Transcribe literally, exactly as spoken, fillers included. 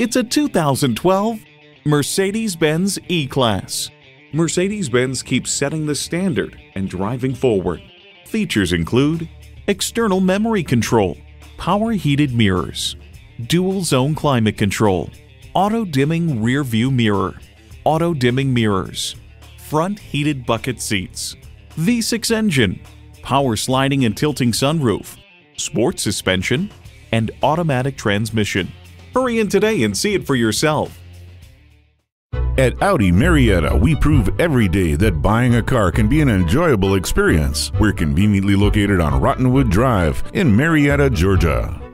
It's a two thousand twelve Mercedes-Benz E-Class. Mercedes-Benz keeps setting the standard and driving forward. Features include external memory control, power heated mirrors, dual zone climate control, auto dimming rear view mirror, auto dimming mirrors, front heated bucket seats, V six engine, power sliding and tilting sunroof, sports suspension, and automatic transmission. Hurry in today and see it for yourself. At Audi Marietta, we prove every day that buying a car can be an enjoyable experience. We're conveniently located on Rottenwood Drive in Marietta, Georgia.